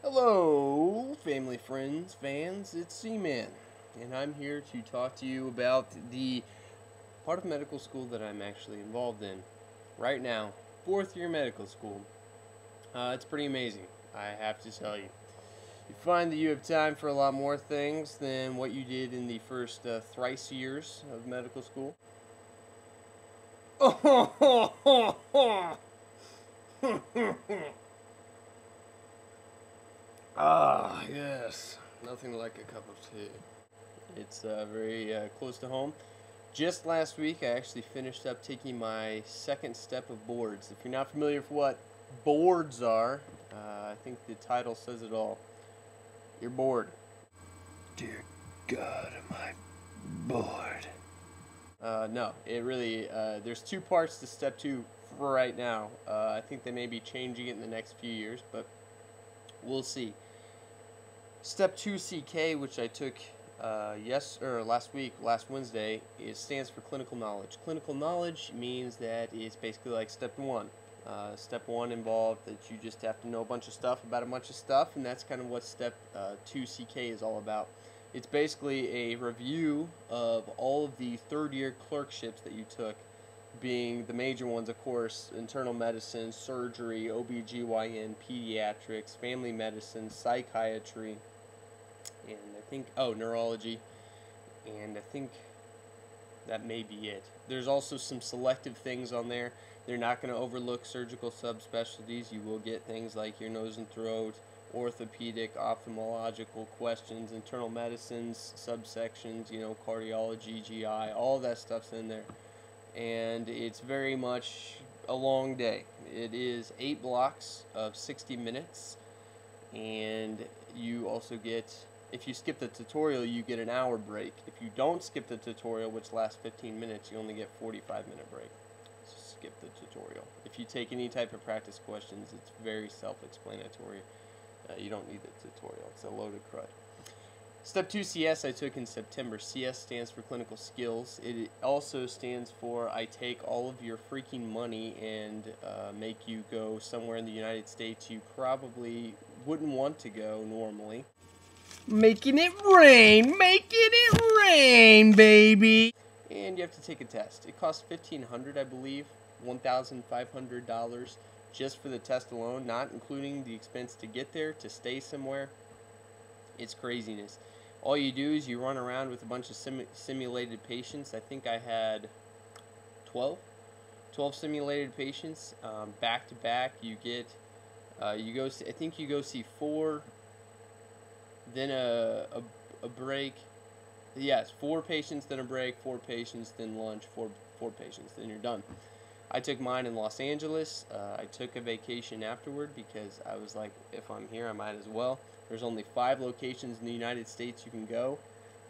Hello, family, friends, fans, it's C-Man, and I'm here to talk to you about the part of medical school that I'm actually involved in right now, 4th year medical school. It's pretty amazing, I have to tell you. You find that you have time for a lot more things than what you did in the first thrice years of medical school. Ah, yes. Nothing like a cup of tea. It's very close to home. Just last week, I actually finished up taking my second step of boards. If you're not familiar with what boards are, I think the title says it all. You're bored. Dear God, am I bored? No, it really, there's two parts to step 2 for right now. I think they may be changing it in the next few years, but we'll see. Step 2 CK, which I took last Wednesday, it stands for clinical knowledge. Clinical knowledge means that it's basically like step 1. Step 1 involved that you just have to know a bunch of stuff about a bunch of stuff, and that's kind of what step 2 CK is all about. It's basically a review of all of the 3rd year clerkships that you took, being the major ones, of course, internal medicine, surgery, OBGYN, pediatrics, family medicine, psychiatry, and I think, oh, neurology, and I think that may be it. There's also some selective things on there. They're not going to overlook surgical subspecialties. You will get things like your nose and throat, orthopedic, ophthalmological questions, internal medicines, subsections, you know, cardiology, GI, all that stuff's in there. And it's very much a long day. It is 8 blocks of 60 minutes, and you also get, if you skip the tutorial, you get an hour break. If you don't skip the tutorial, which lasts 15 minutes, you only get 45-minute break. So skip the tutorial. If you take any type of practice questions, it's very self-explanatory. You don't need the tutorial. It's a loaded crud. Step 2 CS I took in September. CS stands for clinical skills. It also stands for I take all of your freaking money and make you go somewhere in the United States you probably wouldn't want to go normally. Making it rain, baby! And you have to take a test. It costs $1,500, I believe, $1,500 just for the test alone, not including the expense to get there, to stay somewhere. It's craziness. All you do is you run around with a bunch of simulated patients. I think I had 12 simulated patients back to back. You get, I think you go see 4, then a break. Yes, 4 patients, then a break, 4 patients, then lunch, four patients, then you're done. I took mine in Los Angeles. I took a vacation afterward because I was like, if I'm here, I might as well. There's only 5 locations in the United States you can go.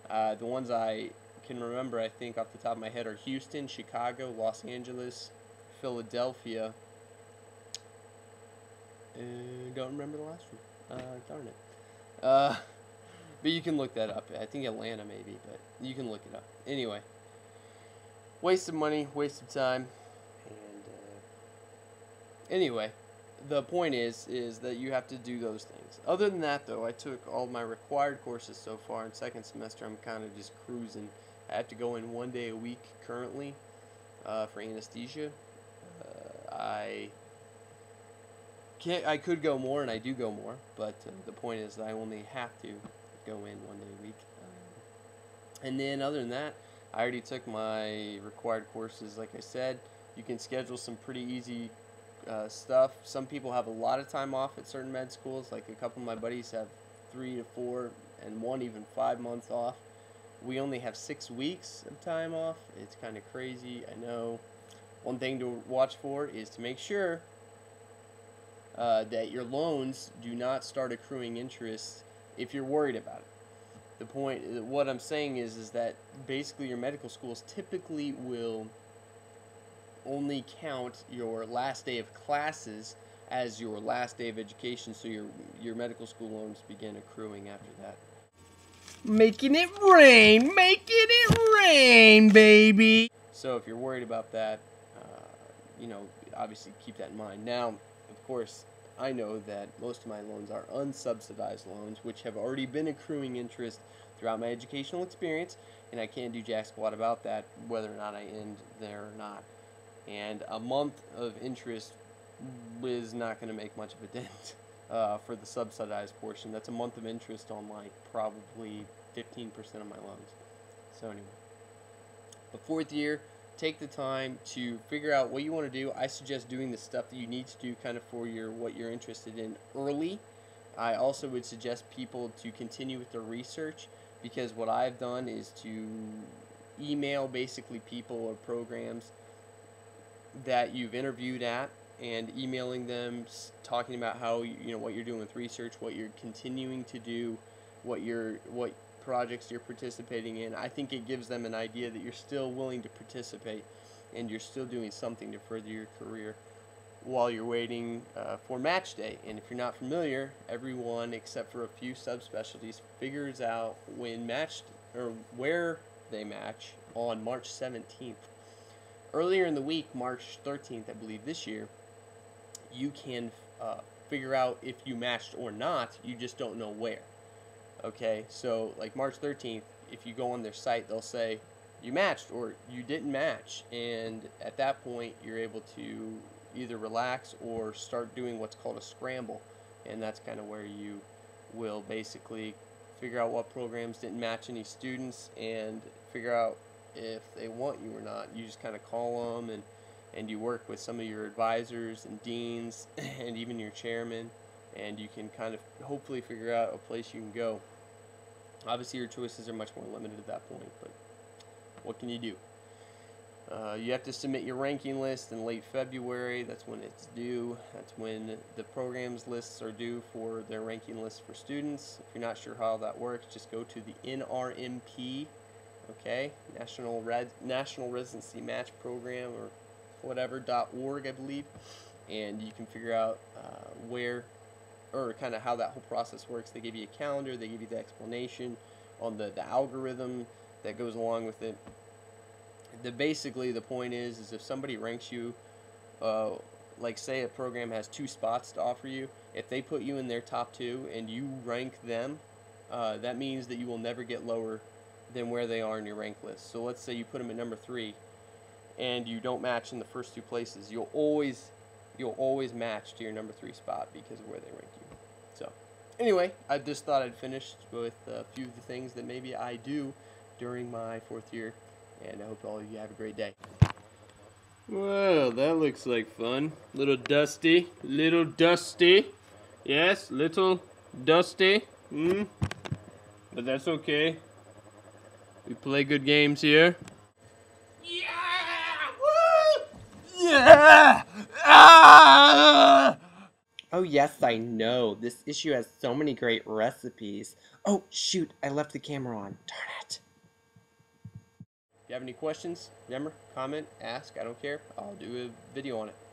The ones I can remember, I think, off the top of my head are Houston, Chicago, Los Angeles, Philadelphia. Don't remember the last one. Darn it. But you can look that up. I think Atlanta maybe, but you can look it up. Anyway, waste of money, waste of time. Anyway, the point is that you have to do those things. Other than that, though, I took all my required courses so far. In second semester, I'm kind of just cruising. I have to go in 1 day a week currently for anesthesia. I could go more, and I do go more, but the point is that I only have to go in 1 day a week. And then other than that, I already took my required courses, like I said. You can schedule some pretty easy stuff. Some people have a lot of time off at certain med schools. Like a couple of my buddies have 3 to 4 and one even 5 months off. We only have 6 weeks of time off. It's kind of crazy, I know. One thing to watch for is to make sure that your loans do not start accruing interest if you're worried about it. The point, what I'm saying is that basically your medical schools typically will only count your last day of classes as your last day of education, so your medical school loans begin accruing after that. Making it rain, baby! So if you're worried about that, you know, obviously keep that in mind. Now, of course, I know that most of my loans are unsubsidized loans, which have already been accruing interest throughout my educational experience, and I can't do jack squat about that, whether or not I end there or not. And a month of interest is not going to make much of a dent for the subsidized portion. That's a month of interest on like probably 15% of my loans. So anyway, the fourth year, take the time to figure out what you want to do. I suggest doing the stuff that you need to do kind of for your what you're interested in early. I also would suggest people to continue with their research, because what I've done is to email basically people or programs that you've interviewed at and emailing them, talking about how what you're doing with research, what you're continuing to do, what projects you're participating in. I think it gives them an idea that you're still willing to participate and you're still doing something to further your career while you're waiting for match day. And if you're not familiar, everyone except for a few subspecialties figures out when matched or where they match on March 17th. Earlier in the week, March 13th, I believe this year, you can figure out if you matched or not. You just don't know where. Okay, so like March 13th, if you go on their site, they'll say you matched or you didn't match, and at that point, you're able to either relax or start doing what's called a scramble, and that's kind of where you will basically figure out what programs didn't match any students and figure out if they want you or not. You just kind of call them, and you work with some of your advisors and deans and even your chairman, and you can kind of hopefully figure out a place you can go. Obviously, your choices are much more limited at that point, but what can you do? You have to submit your ranking list in late February. That's when it's due. That's when the programs lists are due for their ranking lists for students. If you're not sure how that works, just go to the NRMP, okay, National Residency Match Program or whatever, .org, I believe, and you can figure out where or kind of how that whole process works. They give you a calendar, they give you the explanation on the algorithm that goes along with it. Basically the point is if somebody ranks you, like say a program has 2 spots to offer you, if they put you in their top 2 and you rank them, that means that you will never get lower than where they are in your rank list. So let's say you put them at number 3 and you don't match in the first 2 places, you'll always match to your number 3 spot because of where they rank you. So anyway, I just thought I'd finish with a few of the things that maybe I do during my 4th year, and I hope all of you have a great day. Well, that looks like fun. Little dusty, yes, little dusty, but that's okay. We play good games here. Yeah! Woo! Yeah! Ah! Oh yes, I know. This issue has so many great recipes. Oh shoot, I left the camera on. Darn it. If you have any questions, remember, comment, ask, I don't care. I'll do a video on it.